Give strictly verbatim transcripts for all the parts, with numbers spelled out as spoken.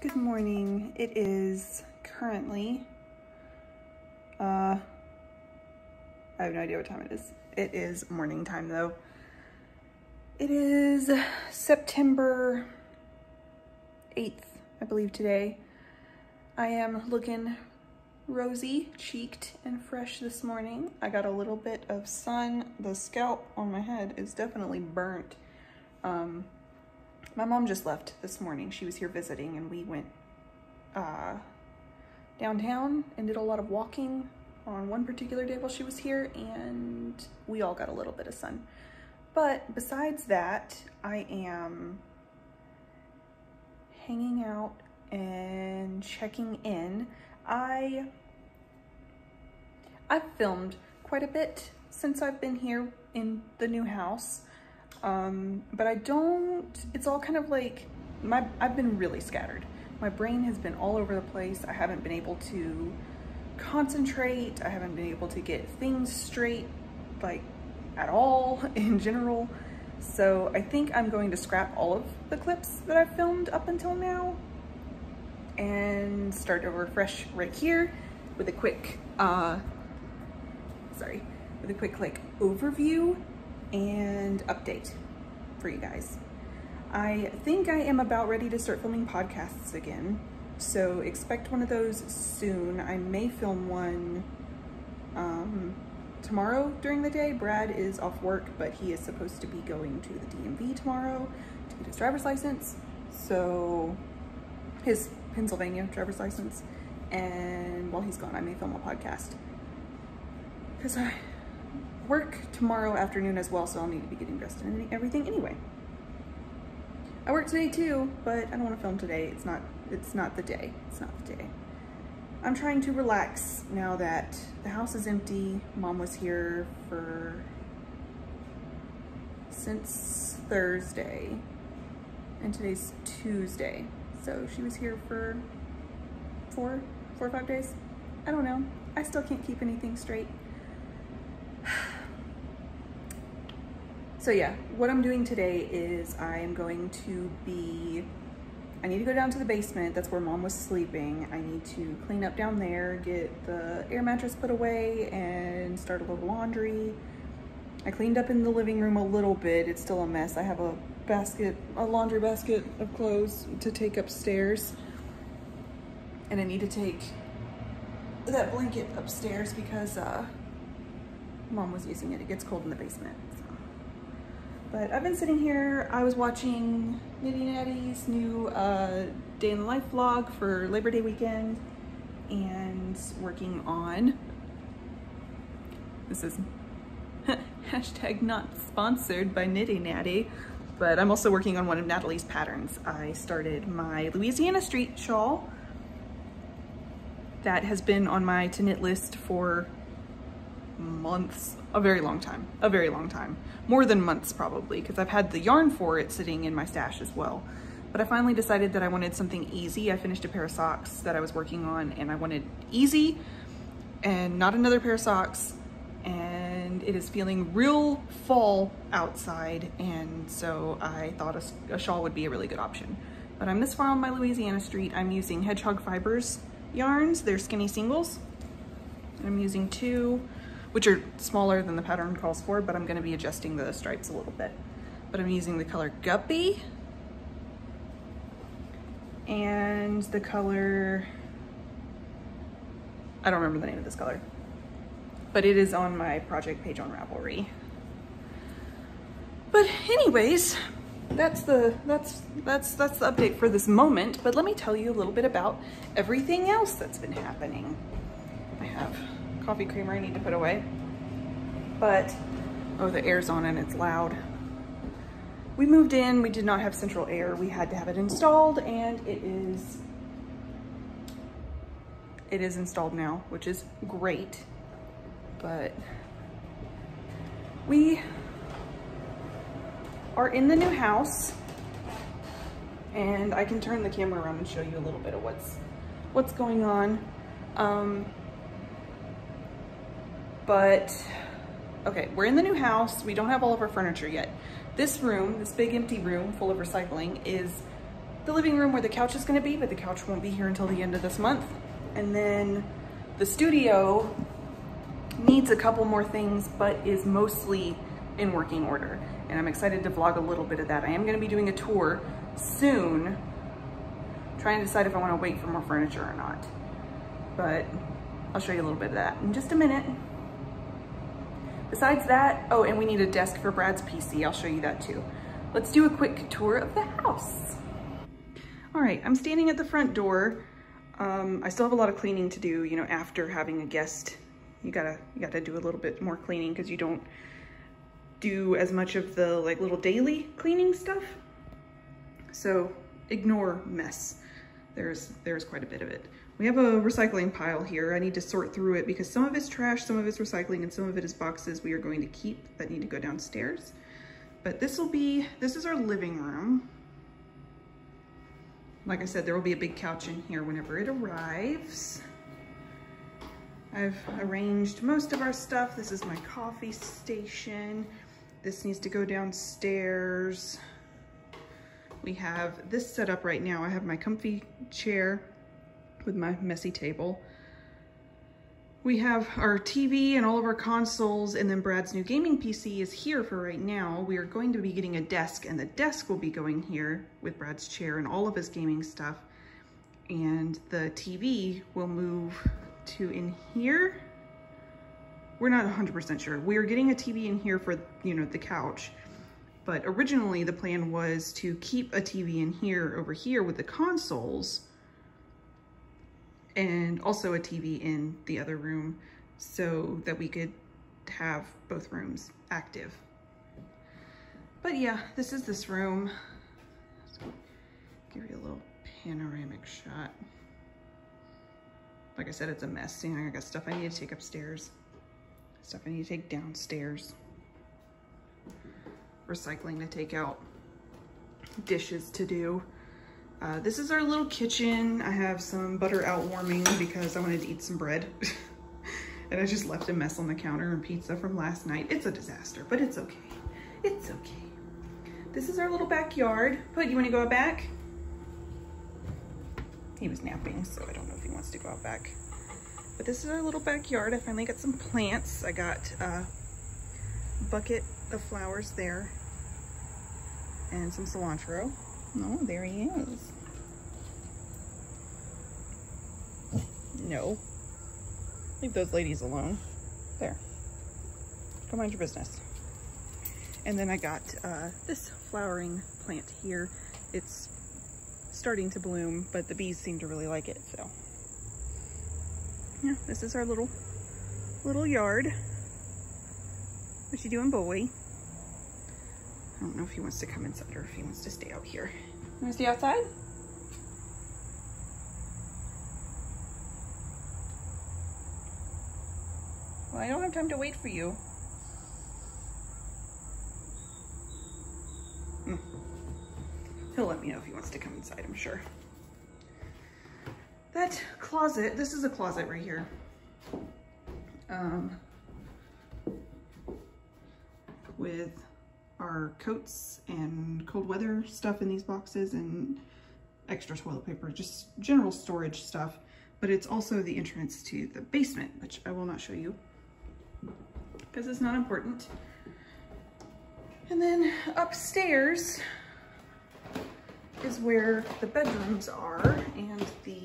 Good morning. It is currently, uh, I have no idea what time it is. It is morning time though. It is September eighth, I believe today. I am looking rosy cheeked and fresh this morning. I got a little bit of sun. The scalp on my head is definitely burnt. Um, My mom just left this morning. She was here visiting and we went uh, downtown and did a lot of walking on one particular day while she was here, and we all got a little bit of sun. But besides that, I am hanging out and checking in. I, I've filmed quite a bit since I've been here in the new house. Um, but I don't, it's all kind of like, my, I've been really scattered. My brain has been all over the place. I haven't been able to concentrate. I haven't been able to get things straight, like at all in general. So I think I'm going to scrap all of the clips that I've filmed up until now and start over fresh right here with a quick, uh, sorry, with a quick like overview and update for you guys. I think I am about ready to start filming podcasts again, so expect one of those soon. I may film one um, tomorrow during the day. Brad is off work, but he is supposed to be going to the D M V tomorrow to get his driver's license, so his Pennsylvania driver's license, and while he's gone I may film a podcast, because I work tomorrow afternoon as well, so I'll need to be getting dressed and everything anyway. I work today too, but I don't want to film today. It's not, it's not the day. It's not the day. I'm trying to relax now that the house is empty. Mom was here for, since Thursday, and today's Tuesday. So she was here for four, four or five days. I don't know. I still can't keep anything straight. So yeah, what I'm doing today is I'm going to be, I need to go down to the basement. That's where Mom was sleeping. I need to clean up down there, get the air mattress put away, and start a little laundry. I cleaned up in the living room a little bit. It's still a mess. I have a basket, a laundry basket of clothes to take upstairs. And I need to take that blanket upstairs because uh, Mom was using it. It gets cold in the basement. But I've been sitting here. I was watching Knitty Natty's new uh, day in the life vlog for Labor Day weekend and working on, this is hashtag not sponsored by Knitty Natty, but I'm also working on one of Natalie's patterns. I started my Louisiana Street shawl that has been on my to knit list for months, a very long time, a very long time, more than months probably, because I've had the yarn for it sitting in my stash as well. But I finally decided that I wanted something easy. I finished a pair of socks that I was working on and I wanted easy and not another pair of socks, and it is feeling real fall outside, and so I thought a, a shawl would be a really good option. But I'm this far on my Louisiana Street. I'm using Hedgehog Fibers yarns. They're skinny singles. I'm using two, which are smaller than the pattern calls for, but I'm gonna be adjusting the stripes a little bit. But I'm using the color Guppy and the color, I don't remember the name of this color, but it is on my project page on Ravelry. But anyways, that's the, that's, that's, that's the update for this moment, but let me tell you a little bit about everything else that's been happening. I have coffee creamer I need to put away, but oh, the air's on and it's loud. We moved in, we did not have central air, we had to have it installed, and it is it is installed now, which is great. But we are in the new house, and I can turn the camera around and show you a little bit of what's what's going on. um, But, okay, we're in the new house. We don't have all of our furniture yet. This room, this big empty room full of recycling, is the living room where the couch is gonna be, but the couch won't be here until the end of this month. And then the studio needs a couple more things, but is mostly in working order. And I'm excited to vlog a little bit of that. I am gonna be doing a tour soon, trying to decide if I wanna wait for more furniture or not. But I'll show you a little bit of that in just a minute. Besides that, oh, and we need a desk for Brad's P C. I'll show you that too. Let's do a quick tour of the house. All right, I'm standing at the front door. Um, I still have a lot of cleaning to do, you know, after having a guest. You gotta, you gotta do a little bit more cleaning because you don't do as much of the like little daily cleaning stuff. So ignore mess. There's, there's quite a bit of it. We have a recycling pile here. I need to sort through it because some of it's trash, some of it's recycling, and some of it is boxes we are going to keep that need to go downstairs. But this will be, this is our living room. Like I said, there will be a big couch in here whenever it arrives. I've arranged most of our stuff. This is my coffee station. This needs to go downstairs. We have this set up right now. I have my comfy chair with my messy table. We have our T V and all of our consoles, and then Brad's new gaming P C is here for right now. We are going to be getting a desk, and the desk will be going here with Brad's chair and all of his gaming stuff. And the T V will move to in here. We're not one hundred percent sure. We are getting a T V in here for, you know, the couch. But originally the plan was to keep a T V in here over here with the consoles, and also a T V in the other room so that we could have both rooms active. But yeah, this is this room. Let's give you a little panoramic shot. Like I said, it's a mess. You know, I got stuff I need to take upstairs, stuff I need to take downstairs, recycling to take out, dishes to do. Uh, this is our little kitchen. I have some butter out warming because I wanted to eat some bread. And I just left a mess on the counter and pizza from last night. It's a disaster, but it's okay. It's okay. This is our little backyard. Put, you want to go out back? He was napping, so I don't know if he wants to go out back. But this is our little backyard. I finally got some plants. I got a bucket of flowers there and some cilantro. Oh, there he is. No. Leave those ladies alone. There. Go mind your business. And then I got uh, this flowering plant here. It's starting to bloom, but the bees seem to really like it, so. Yeah, this is our little, little yard. What you doing, boy? I don't know if he wants to come inside or if he wants to stay out here. You want to stay outside? Well, I don't have time to wait for you. Hmm. He'll let me know if he wants to come inside, I'm sure. That closet, this is a closet right here. Um, with our coats and cold weather stuff in these boxes and extra toilet paper, just general storage stuff. But it's also the entrance to the basement, which I will not show you because it's not important. And then upstairs is where the bedrooms are and the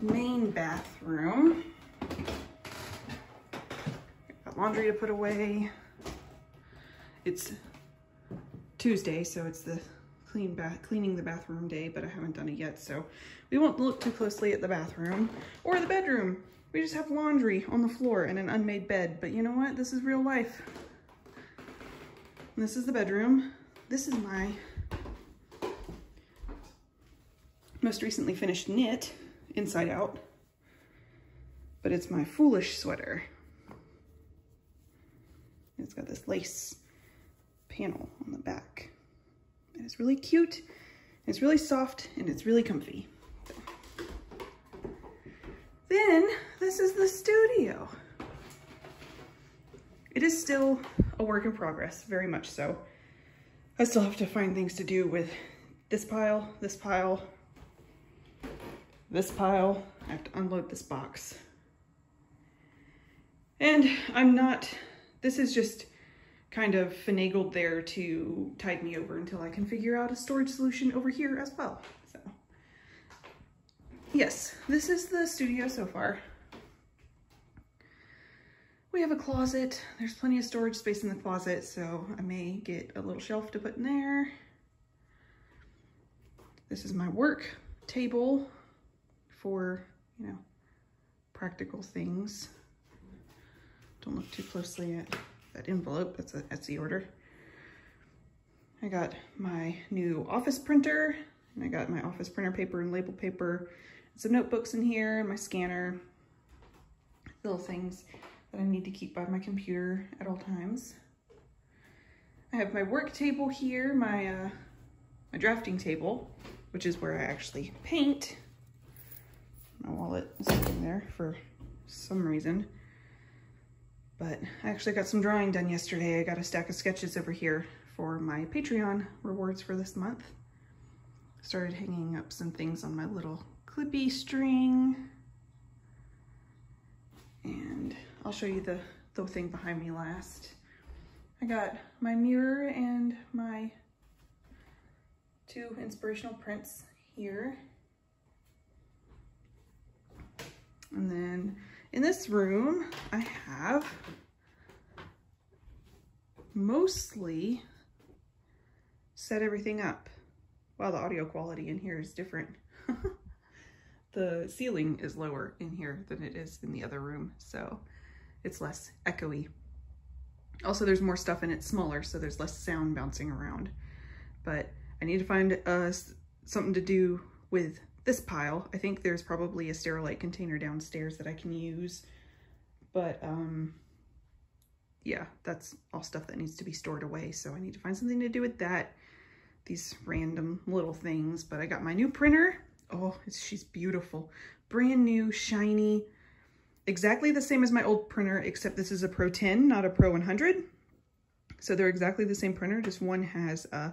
main bathroom. Got laundry to put away. It's Tuesday, so it's the clean bath, cleaning the bathroom day, but I haven't done it yet, so we won't look too closely at the bathroom or the bedroom. We just have laundry on the floor and an unmade bed, but you know what? This is real life. And this is the bedroom. This is my most recently finished knit, inside out, but it's my foolish sweater. It's got this lace panel on the back. And it's really cute, it's really soft, and it's really comfy. So. Then, this is the studio. It is still a work in progress, very much so. I still have to find things to do with this pile, this pile, this pile. I have to unload this box. And I'm not, this is just kind of finagled there to tide me over until I can figure out a storage solution over here as well. So, yes, this is the studio so far. We have a closet. There's plenty of storage space in the closet, so I may get a little shelf to put in there. This is my work table for, you know, practical things. Don't look too closely at that envelope. That's an Etsy order. I got my new office printer, and I got my office printer paper and label paper, and some notebooks in here, and my scanner, little things that I need to keep by my computer at all times. I have my work table here, my, uh, my drafting table, which is where I actually paint. My wallet is sitting there for some reason. But I actually got some drawing done yesterday. I got a stack of sketches over here for my Patreon rewards for this month. Started hanging up some things on my little clippy string. And I'll show you the, the thing behind me last. I got my mirror and my two inspirational prints here. And then in this room, I have mostly set everything up. Wow, the audio quality in here is different. The ceiling is lower in here than it is in the other room, so it's less echoey. Also, there's more stuff and it's smaller, so there's less sound bouncing around. But I need to find uh, something to do with this pile. I think there's probably a Sterilite container downstairs that I can use, but um, yeah, that's all stuff that needs to be stored away, so I need to find something to do with that. These random little things, but I got my new printer. Oh, it's, she's beautiful. Brand new, shiny, exactly the same as my old printer, except this is a Pro ten, not a Pro one hundred. So they're exactly the same printer, just one has a uh,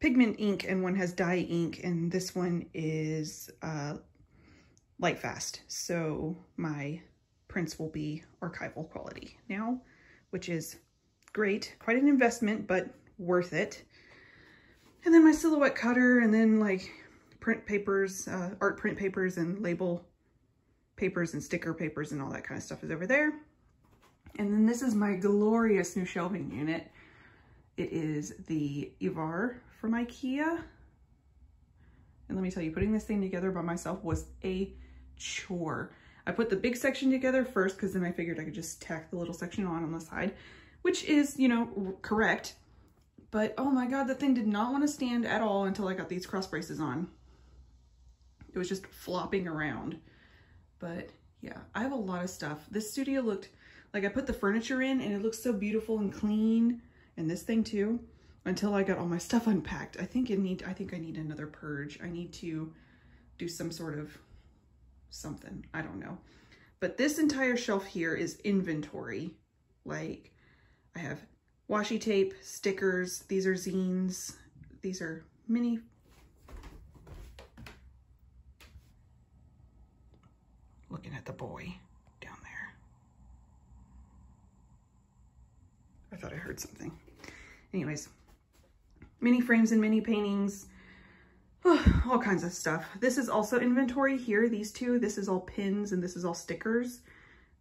pigment ink and one has dye ink, and this one is uh, light fast, so my prints will be archival quality now, which is great. Quite an investment, but worth it. And then my silhouette cutter, and then like print papers, uh, art print papers and label papers and sticker papers and all that kind of stuff is over there. And then this is my glorious new shelving unit. It is the Ivar from IKEA. And let me tell you, putting this thing together by myself was a chore. I put the big section together first because then I figured I could just tack the little section on on the side, which is, you know, correct. But oh my God, the thing did not want to stand at all until I got these cross braces on. It was just flopping around. But yeah, I have a lot of stuff. This studio looked like, I put the furniture in and it looked so beautiful and clean. And this thing too, until I got all my stuff unpacked. I think it need, I think I need another purge. I need to do some sort of something, I don't know. But this entire shelf here is inventory. Like, I have washi tape, stickers, these are zines, these are mini, looking at the boy down there. I thought I heard something. Anyways, mini frames and mini paintings, oh, all kinds of stuff. This is also inventory here, these two. This is all pins and this is all stickers,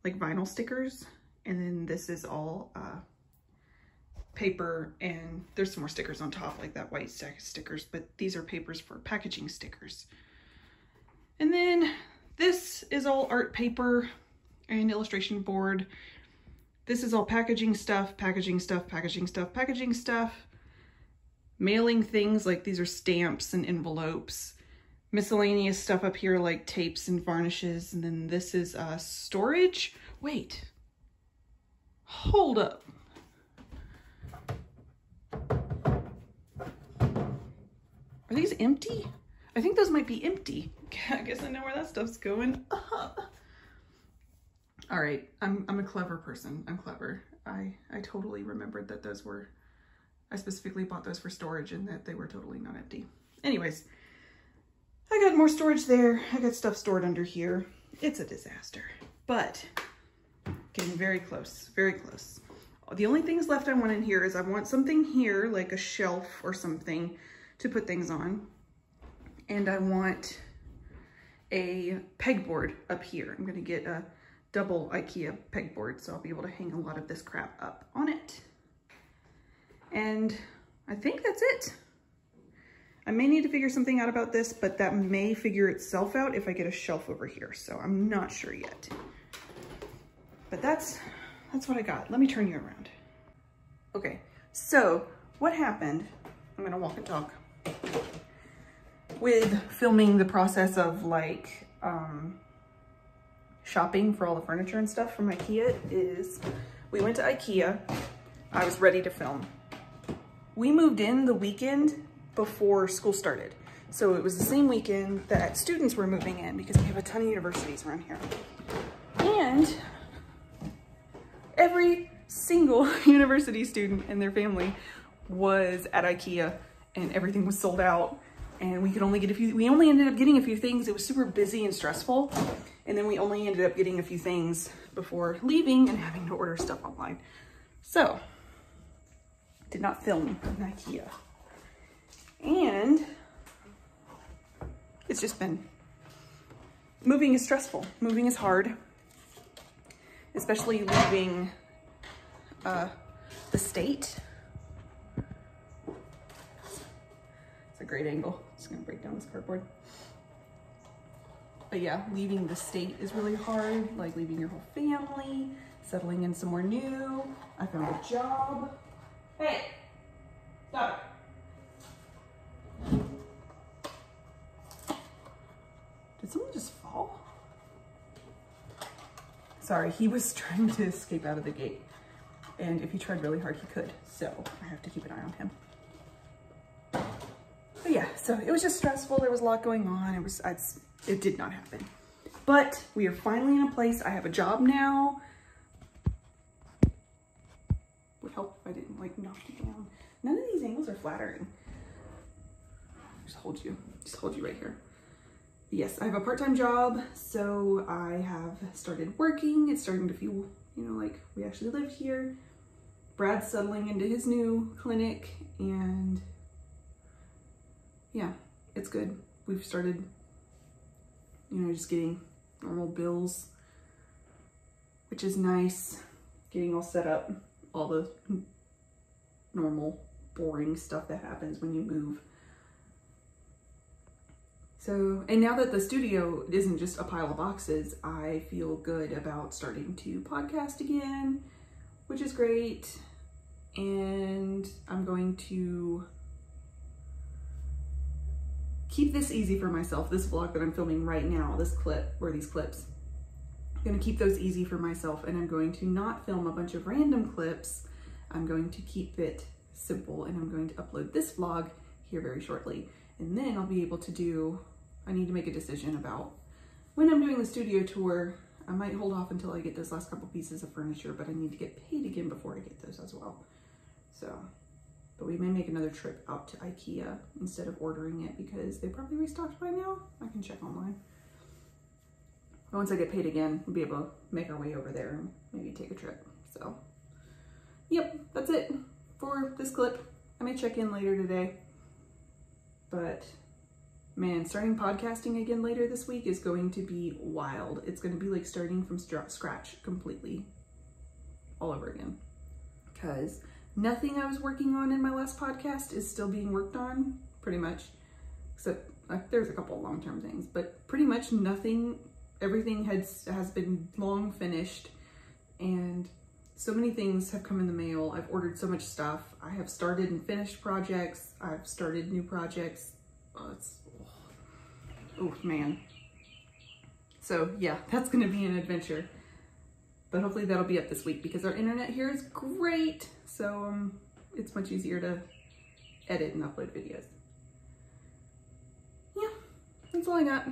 like vinyl stickers. And then this is all uh, paper, and there's some more stickers on top, like that white stack of stickers, but these are papers for packaging stickers. And then this is all art paper and illustration board. This is all packaging stuff, packaging stuff, packaging stuff, packaging stuff, mailing things, like these are stamps and envelopes, miscellaneous stuff up here like tapes and varnishes, and then this is uh, storage. Wait, hold up. Are these empty? I think those might be empty. I guess I know where that stuff's going. All right, I'm, I'm a clever person, I'm clever. I, I totally remembered that those were I specifically bought those for storage and that they were totally not empty. Anyways, I got more storage there. I got stuff stored under here. It's a disaster, but getting very close, very close. The only things left I want in here is I want something here, like a shelf or something to put things on. And I want a pegboard up here. I'm gonna get a double IKEA pegboard, so I'll be able to hang a lot of this crap up on it. And I think that's it. I may need to figure something out about this, but that may figure itself out if I get a shelf over here. So I'm not sure yet, but that's, that's what I got. Let me turn you around. Okay, so what happened, I'm gonna walk and talk, with filming the process of like um, shopping for all the furniture and stuff from IKEA is we went to IKEA. I was ready to film. We moved in the weekend before school started. So it was the same weekend that students were moving in because we have a ton of universities around here. And every single university student and their family was at IKEA and everything was sold out. And we could only get a few, we only ended up getting a few things. It was super busy and stressful. And then we only ended up getting a few things before leaving and having to order stuff online. So, did not film in IKEA. And it's just been, moving is stressful. Moving is hard, especially leaving uh, the state. Great angle. Just gonna break down this cardboard. But yeah, leaving the state is really hard, like leaving your whole family, settling in somewhere new. I found a job. Hey, stop. Did someone just fall? Sorry, he was trying to escape out of the gate. And if he tried really hard, he could. So I have to keep an eye on him. But yeah, so it was just stressful. There was a lot going on. It was, it's, it did not happen. But we are finally in a place. I have a job now. Would help if I didn't like knock you down. None of these angles are flattering. Just hold you, just hold you right here. But yes, I have a part-time job. So I have started working. It's starting to feel, you know, like we actually live here. Brad's settling into his new clinic and yeah, it's good. We've started, you know, just getting normal bills, which is nice. Getting all set up, all the normal, boring stuff that happens when you move. So, and now that the studio isn't just a pile of boxes, I feel good about starting to podcast again, which is great. And I'm going to keep this easy for myself, this vlog that I'm filming right now, this clip, or these clips. I'm gonna keep those easy for myself and I'm going to not film a bunch of random clips. I'm going to keep it simple and I'm going to upload this vlog here very shortly. And then I'll be able to do, I need to make a decision about when I'm doing the studio tour. I might hold off until I get those last couple pieces of furniture, but I need to get paid again before I get those as well. So. But we may make another trip out to IKEA instead of ordering it because they probably restocked by now. I can check online. But once I get paid again, we'll be able to make our way over there and maybe take a trip. So, yep, that's it for this clip. I may check in later today. But, man, starting podcasting again later this week is going to be wild. It's going to be like starting from scratch completely all over again. Because nothing I was working on in my last podcast is still being worked on, pretty much, except uh, there's a couple long-term things, but pretty much nothing, everything has, has been long finished, and so many things have come in the mail. I've ordered so much stuff. I have started and finished projects. I've started new projects. Oh, it's, oh, oh man. So yeah, that's gonna be an adventure. But hopefully that'll be up this week because our internet here is great. So um, it's much easier to edit and upload videos. Yeah, that's all I got.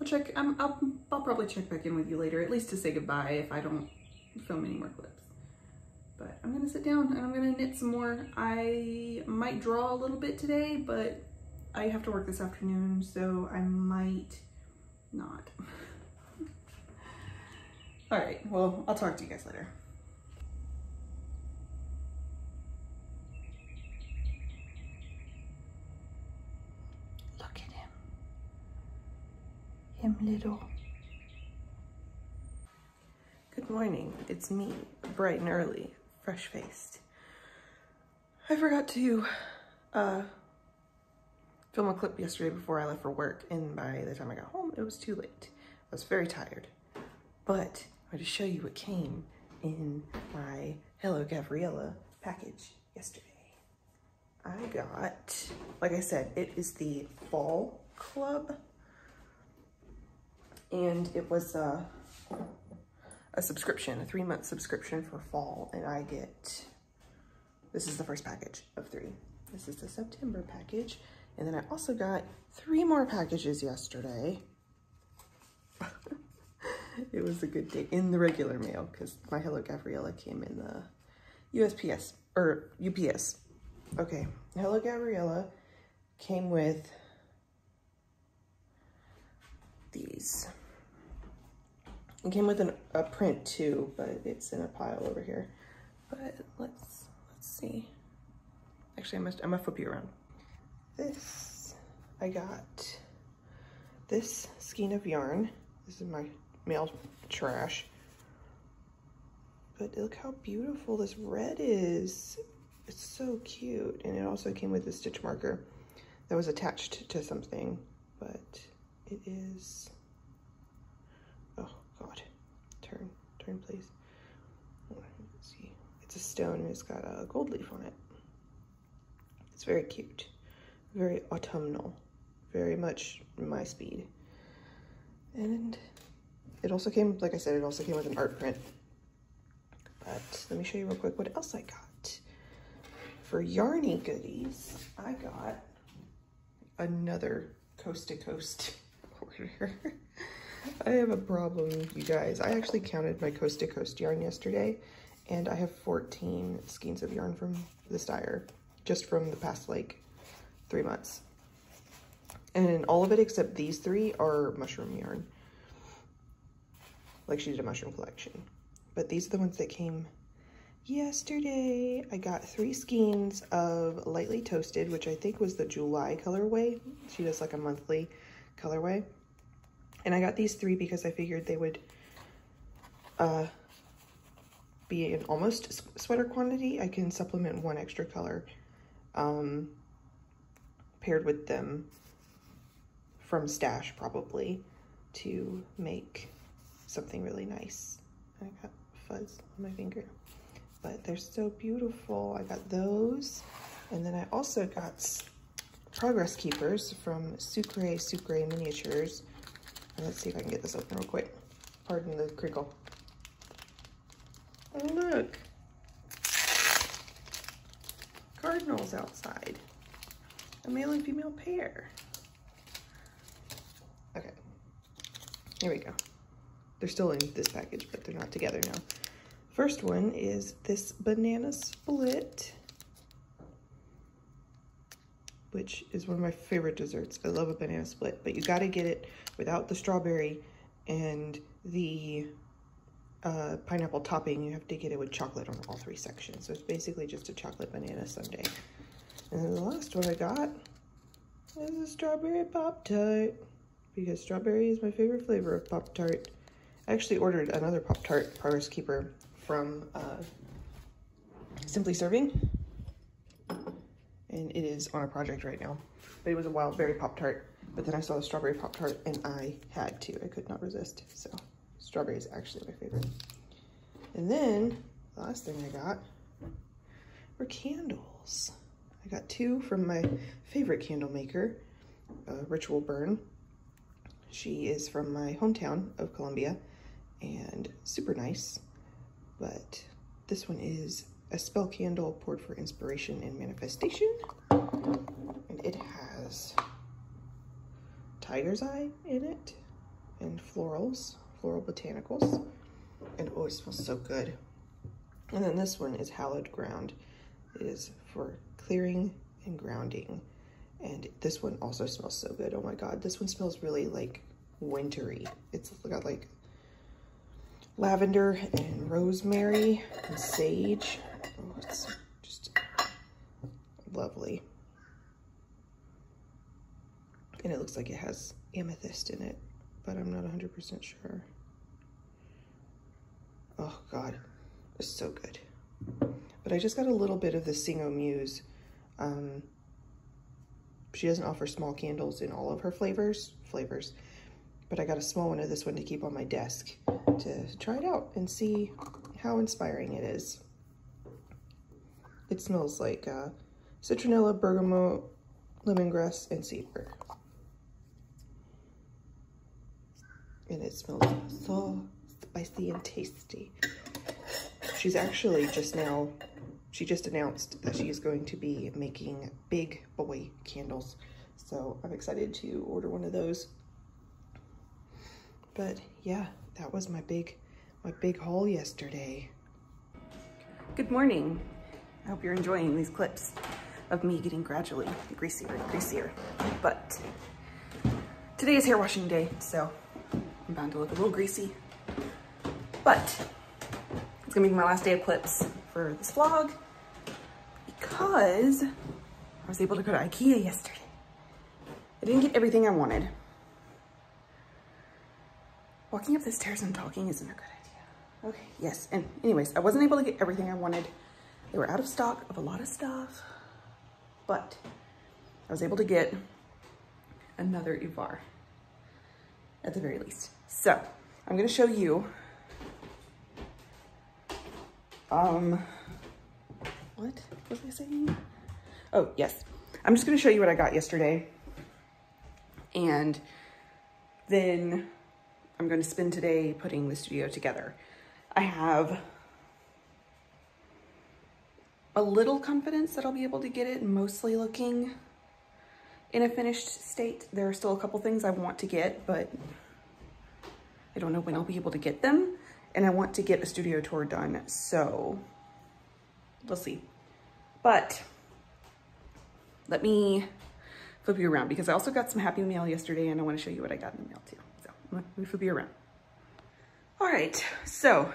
I'll check, I'm, I'll, I'll probably check back in with you later, at least to say goodbye if I don't film any more clips. But I'm gonna sit down and I'm gonna knit some more. I might draw a little bit today, but I have to work this afternoon, so I might not. All right, well, I'll talk to you guys later. Look at him. Him little. Good morning, it's me, bright and early, fresh-faced. I forgot to uh, film a clip yesterday before I left for work, and by the time I got home, it was too late. I was very tired, but I'm going to show you what came in my Hello Gabriella package yesterday. I got, like I said, it is the Fall Club, and it was a, a subscription, a three-month subscription for fall, and I get, this is the first package of three. This is the September package, and then I also got three more packages yesterday. It was a good day in the regular mail because my Hello Gabriella came in the U S P S or U P S. Okay, Hello Gabriella came with these. It came with an, a print too, but it's in a pile over here. But let's let's see. Actually, I must I'm gonna flip you around. This I got this skein of yarn. This is my mail trash, but look how beautiful this red is. It's so cute, and it also came with a stitch marker that was attached to something, but it is, oh god, turn turn please. Let's see, it's a stone and it's got a gold leaf on it. It's very cute, very autumnal, very much my speed. And it also came, like I said, it also came with an art print. But let me show you real quick what else I got. For yarny goodies, I got another Coast to Coast order. I have a problem, you guys. I actually counted my Coast to Coast yarn yesterday, and I have fourteen skeins of yarn from this dyer, just from the past, like, three months. And all of it except these three are mushroom yarn. Like she did a mushroom collection. But these are the ones that came yesterday. I got three skeins of Lightly Toasted, which I think was the July colorway. She does like a monthly colorway. And I got these three because I figured they would uh, be an almost sweater quantity. I can supplement one extra color um, paired with them from stash probably to make something really nice. I got fuzz on my finger, but they're so beautiful. I got those, and then I also got Progress Keepers from Sucre Sucre Miniatures. And let's see if I can get this open real quick. Pardon the crinkle. Oh look, cardinals outside. A male and female pair. Okay, here we go. They're still in this package, but they're not together now. First one is this Banana Split, which is one of my favorite desserts. I love a banana split, but you gotta get it without the strawberry and the uh, pineapple topping. You have to get it with chocolate on all three sections. So it's basically just a chocolate banana sundae. And then the last one I got is a strawberry Pop-Tart, because strawberry is my favorite flavor of Pop-Tart. I actually ordered another Pop-Tart Progress Keeper from uh, Simply Serving, and it is on a project right now, but it was a wild berry Pop-Tart, but then I saw the strawberry Pop-Tart and I had to, I could not resist, so strawberry is actually my favorite. And then, the last thing I got were candles. I got two from my favorite candle maker, uh, Ritual Burn. She is from my hometown of Columbia, and super nice, but this one is a spell candle poured for inspiration and manifestation, and it has Tiger's Eye in it, and florals, floral botanicals, and oh, it smells so good. And then this one is Hallowed Ground. It is for clearing and grounding. And this one also smells so good. Oh my God, this one smells really like wintry. It's got like lavender and rosemary and sage. Oh, it's just lovely. And it looks like it has amethyst in it, but I'm not one hundred percent sure. Oh God, it's so good. But I just got a little bit of the Sing-O-Muse. Um, she doesn't offer small candles in all of her flavors, flavors, but I got a small one of this one to keep on my desk to try it out and see how inspiring it is. It smells like uh, citronella, bergamot, lemongrass, and cedar. And it smells so spicy and tasty. She's actually just now, she just announced that she is going to be making big boy candles. So I'm excited to order one of those. But yeah, that was my big, my big haul yesterday. Good morning. I hope you're enjoying these clips of me getting gradually greasier and greasier. But today is hair washing day, so I'm bound to look a little greasy, but it's gonna be my last day of clips for this vlog because I was able to go to IKEA yesterday. I didn't get everything I wanted. Walking up the stairs and talking isn't a good idea. Okay, yes, and anyways, I wasn't able to get everything I wanted. They were out of stock of a lot of stuff, but I was able to get another Ivar at the very least. So I'm gonna show you, um, what was I saying? Oh yes, I'm just gonna show you what I got yesterday. And then I'm gonna spend today putting the studio together. I have a little confidence that I'll be able to get it mostly looking in a finished state. There are still a couple things I want to get, but I don't know when I'll be able to get them. And I want to get a studio tour done, so we'll see. But let me flip you around because I also got some Happy Mail yesterday and I want to show you what I got in the mail too. So let me flip you around. All right, so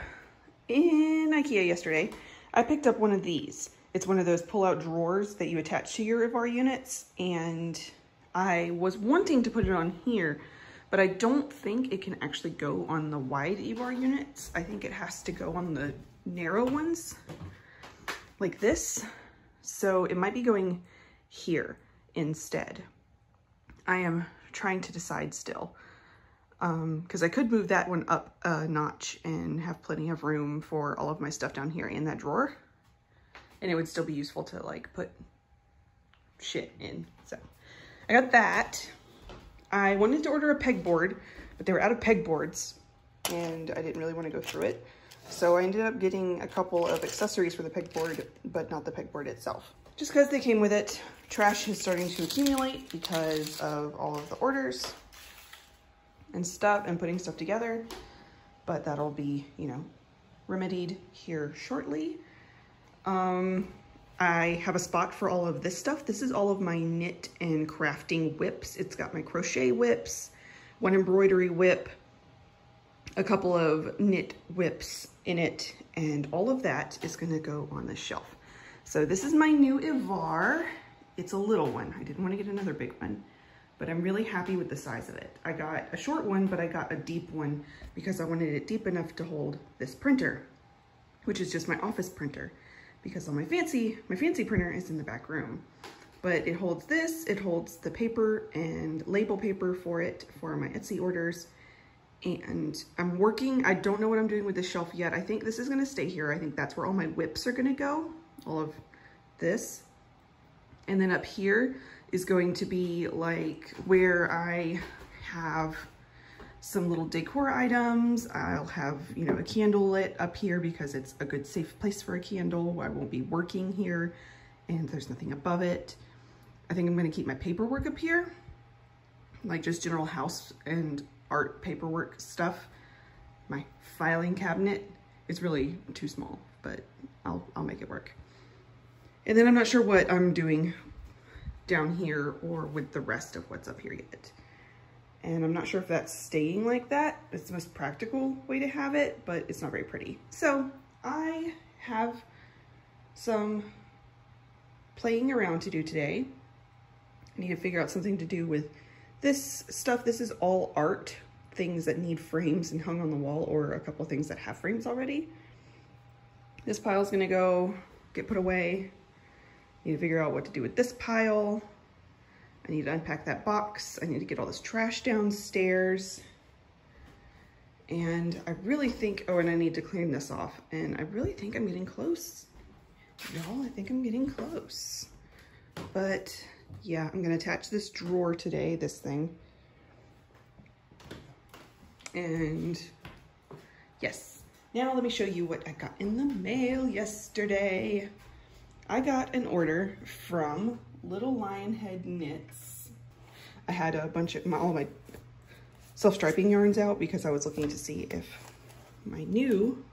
in IKEA yesterday, I picked up one of these. It's one of those pull-out drawers that you attach to your Ivar units, and I was wanting to put it on here, but I don't think it can actually go on the wide Ivar units. I think it has to go on the narrow ones, like this. So it might be going here instead. I am trying to decide still, um, because I could move that one up a notch and have plenty of room for all of my stuff down here in that drawer. And it would still be useful to like put shit in. So I got that. I wanted to order a pegboard, but they were out of pegboards and I didn't really want to go through it. So I ended up getting a couple of accessories for the pegboard, but not the pegboard itself. Just because they came with it. Trash is starting to accumulate because of all of the orders and stuff and putting stuff together, but that'll be, you know, remedied here shortly. Um, I have a spot for all of this stuff. This is all of my knit and crafting whips. It's got my crochet whips, one embroidery whip, a couple of knit whips in it, and all of that is gonna go on the shelf. So this is my new Ivar. It's a little one. I didn't want to get another big one, but I'm really happy with the size of it. I got a short one, but I got a deep one because I wanted it deep enough to hold this printer, which is just my office printer. Because on my fancy, my fancy printer is in the back room, but it holds this, it holds the paper and label paper for it for my Etsy orders. And I'm working, I don't know what I'm doing with this shelf yet. I think this is gonna stay here. I think that's where all my whips are gonna go, all of this. And then up here is going to be like where I have some little decor items. I'll have, you know, a candle lit up here because it's a good safe place for a candle. I won't be working here and there's nothing above it. I think I'm gonna keep my paperwork up here, like just general house and art paperwork stuff. My filing cabinet is really too small but I'll, I'll make it work. And then I'm not sure what I'm doing down here or with the rest of what's up here yet. And I'm not sure if that's staying like that. It's the most practical way to have it, but it's not very pretty. So I have some playing around to do today. I need to figure out something to do with this stuff. This is all art, things that need frames and hung on the wall, or a couple of things that have frames already. This pile is gonna go get put away. I need to figure out what to do with this pile. I need to unpack that box. I need to get all this trash downstairs. And I really think, oh, and I need to clean this off. And I really think I'm getting close. Y'all, I think I'm getting close. But yeah, I'm gonna attach this drawer today, this thing. And yes, now let me show you what I got in the mail yesterday. I got an order from Little Lionhead Knits. I had a bunch of my, all my self-striping yarns out because I was looking to see if my new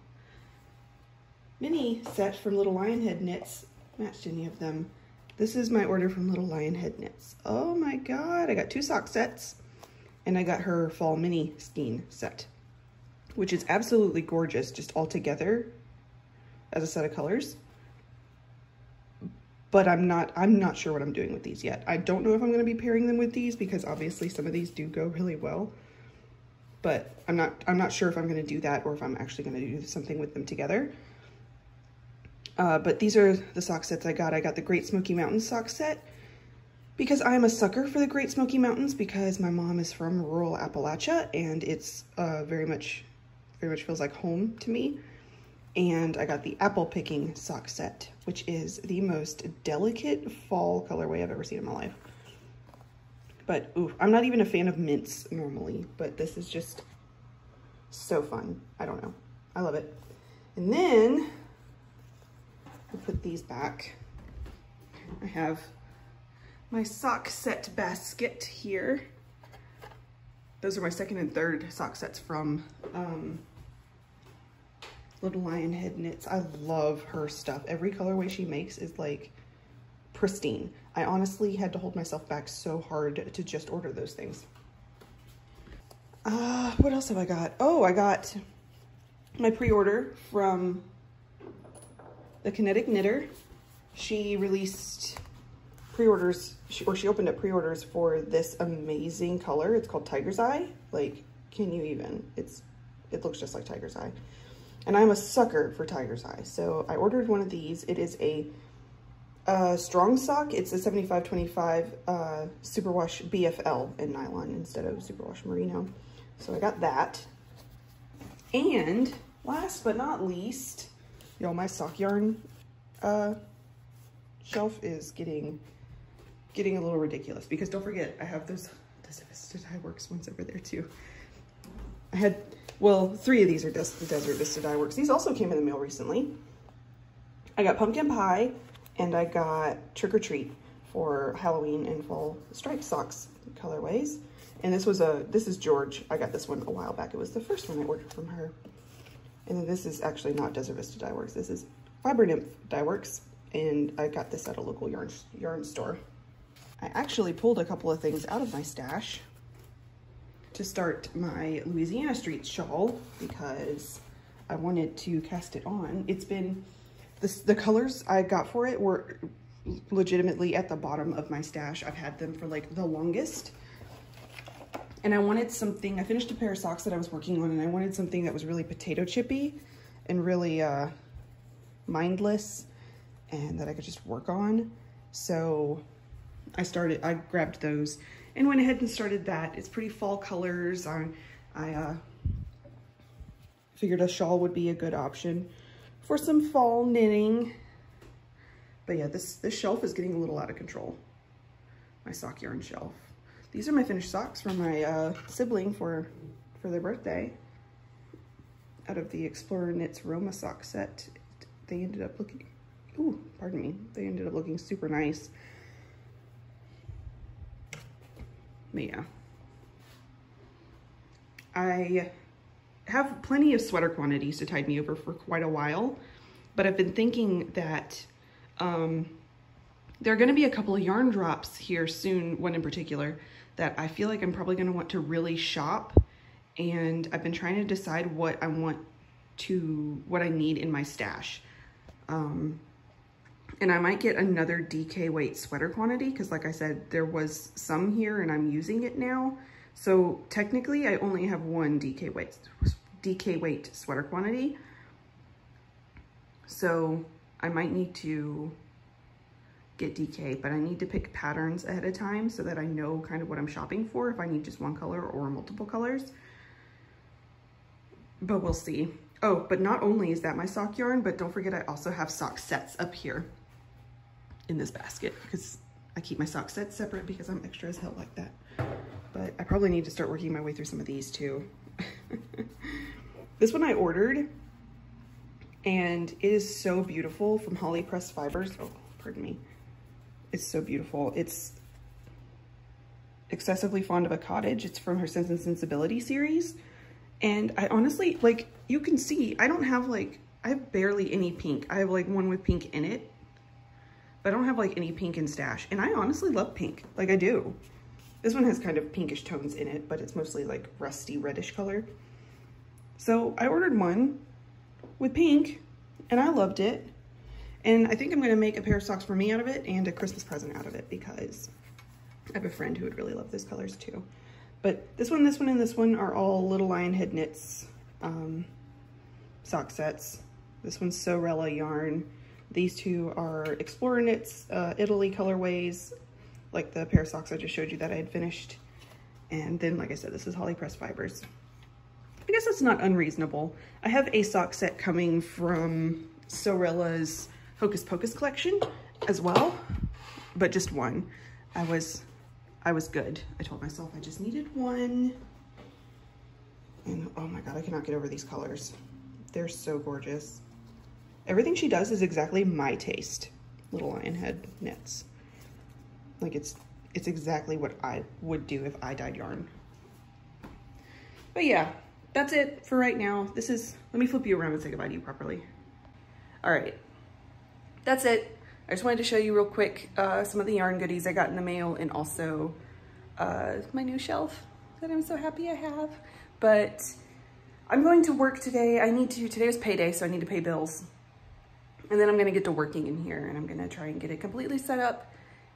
mini set from Little Lionhead Knits matched any of them. This is my order from Little Lionhead Knits. Oh my God, I got two sock sets and I got her fall mini skein set, which is absolutely gorgeous, just all together as a set of colors. But I'm not, I'm not sure what I'm doing with these yet. I don't know if I'm gonna be pairing them with these because obviously some of these do go really well, but I'm not, I'm not sure if I'm gonna do that or if I'm actually gonna do something with them together. Uh, but these are the sock sets I got. I got the Great Smoky Mountains sock set because I'm a sucker for the Great Smoky Mountains because my mom is from rural Appalachia and it's uh, very much, very much feels like home to me. And I got the apple picking sock set, which is the most delicate fall colorway I've ever seen in my life. But ooh, I'm not even a fan of mints normally, but this is just so fun. I don't know, I love it. And then I'll put these back. I have my sock set basket here. Those are my second and third sock sets from um, Little Lionhead Knits. I love her stuff. Every colorway she makes is like pristine. I honestly had to hold myself back so hard to just order those things. Uh, what else have I got? Oh, I got my pre-order from the Kinetic Knitter. She released pre-orders, she, or she opened up pre-orders for this amazing color. It's called Tiger's Eye. Like, can you even? It's, it looks just like Tiger's Eye. And I'm a sucker for Tiger's Eye. So I ordered one of these. It is a uh, strong sock. It's a seventy-five twenty-five uh, superwash B F L in nylon instead of superwash merino. So I got that. And last but not least, y'all, my sock yarn uh, shelf is getting getting a little ridiculous because don't forget, I have those Desert Vista Dye Works ones over there too. I had, well, three of these are Des the Desert Vista Dye Works. These also came in the mail recently. I got Pumpkin Pie and I got Trick or Treat for Halloween and fall striped socks colorways. And this was a, this is George. I got this one a while back. It was the first one I ordered from her. And this is actually not Desert Vista Dye Works. This is Fiber Nymph Dye Works. And I got this at a local yarn, yarn store. I actually pulled a couple of things out of my stash to start my Louisiana Street shawl because I wanted to cast it on. It's been, this, the colors I got for it were legitimately at the bottom of my stash. I've had them for like the longest. And I wanted something, I finished a pair of socks that I was working on and I wanted something that was really potato chippy and really uh, mindless and that I could just work on. So I started, I grabbed those and went ahead and started that. It's pretty fall colors. I, I uh, figured a shawl would be a good option for some fall knitting. But yeah, this, this shelf is getting a little out of control. My sock yarn shelf. These are my finished socks from my uh, sibling for, for their birthday. Out of the Explorer Knits Roma sock set, they ended up looking, ooh, pardon me. They ended up looking super nice. But yeah. I have plenty of sweater quantities to tide me over for quite a while, but I've been thinking that um, there are going to be a couple of yarn drops here soon, one in particular, that I feel like I'm probably going to want to really shop, and I've been trying to decide what I want to, what I need in my stash. Um, and I might get another D K weight sweater quantity, because like I said, there was some here and I'm using it now. So technically I only have one D K weight, D K weight sweater quantity. So I might need to get D K, but I need to pick patterns ahead of time so that I know kind of what I'm shopping for, if I need just one color or multiple colors, but we'll see. Oh, but not only is that my sock yarn, but don't forget I also have sock sets up here in this basket, because I keep my sock sets separate because I'm extra as hell like that. But I probably need to start working my way through some of these too. This one I ordered, and it is so beautiful, from Holly Press Fibers. Oh, pardon me. It's so beautiful. It's Excessively Fond of a Cottage. It's from her Sense and Sensibility series. And I honestly, like, you can see, I don't have, like, I have barely any pink. I have, like, one with pink in it. But I don't have, like, any pink in stash. And I honestly love pink. Like, I do. This one has kind of pinkish tones in it, but it's mostly, like, rusty reddish color. So I ordered one with pink, and I loved it. And I think I'm going to make a pair of socks for me out of it and a Christmas present out of it, because I have a friend who would really love those colors, too. But this one, this one, and this one are all Little Lionhead Knits um, sock sets. This one's Sorella yarn. These two are Explorer Knits, uh, Italy colorways, like the pair of socks I just showed you that I had finished. And then, like I said, this is Holly Press Fibers. I guess that's not unreasonable. I have a sock set coming from Sorella's Hocus Pocus collection as well, but just one. I was... I was good. I told myself I just needed one. And oh my God, I cannot get over these colors. They're so gorgeous. Everything she does is exactly my taste. Little Lionhead Knits. Like it's, it's exactly what I would do if I dyed yarn. But yeah, that's it for right now. This is, let me flip you around and say goodbye to you properly. All right, that's it. I just wanted to show you real quick uh, some of the yarn goodies I got in the mail, and also uh, my new shelf that I'm so happy I have. But I'm going to work today. I need to, today was payday, so I need to pay bills. And then I'm gonna get to working in here, and I'm gonna try and get it completely set up.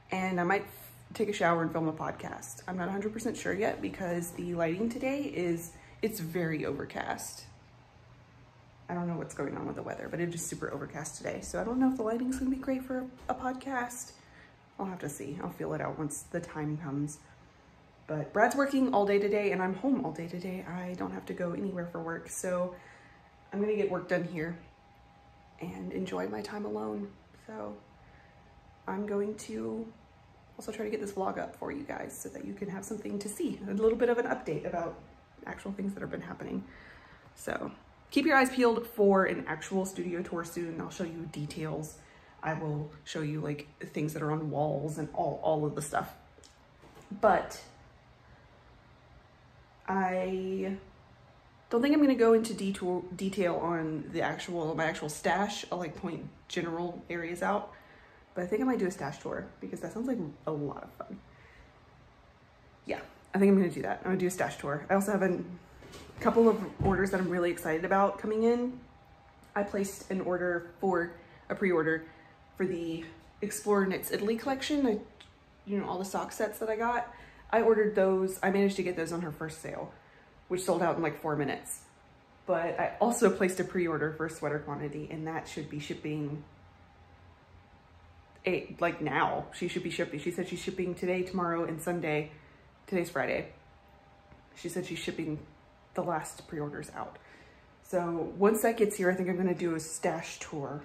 And I might take a shower and film a podcast. I'm not one hundred percent sure yet, because the lighting today is, it's very overcast. I don't know what's going on with the weather, but it is super overcast today. So I don't know if the lighting's gonna be great for a podcast. I'll have to see. I'll feel it out once the time comes. But Brad's working all day today, and I'm home all day today. I don't have to go anywhere for work. So I'm gonna get work done here and enjoy my time alone. So I'm going to also try to get this vlog up for you guys so that you can have something to see, a little bit of an update about actual things that have been happening. So keep your eyes peeled for an actual studio tour soon. I'll show you details. I will show you like things that are on walls and all, all of the stuff. But I don't think I'm gonna go into detour, detail on the actual, my actual stash. I'll like point general areas out, but I think I might do a stash tour because that sounds like a lot of fun. Yeah, I think I'm gonna do that. I'm gonna do a stash tour. I also haven't, couple of orders that I'm really excited about coming in. I placed an order for a pre-order for the Explorer Knits Italy collection. I, you know, all the sock sets that I got. I ordered those. I managed to get those on her first sale, which sold out in like four minutes. But I also placed a pre-order for a sweater quantity, and that should be shipping eight, like now. She should be shipping. She said she's shipping today, tomorrow, and Sunday. Today's Friday. She said she's shipping the last pre-orders out. So once that gets here, I think I'm gonna do a stash tour,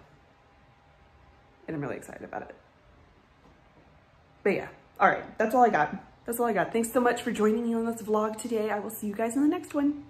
and I'm really excited about it. But yeah, all right, that's all I got. That's all I got. Thanks so much for joining me on this vlog today. I will see you guys in the next one.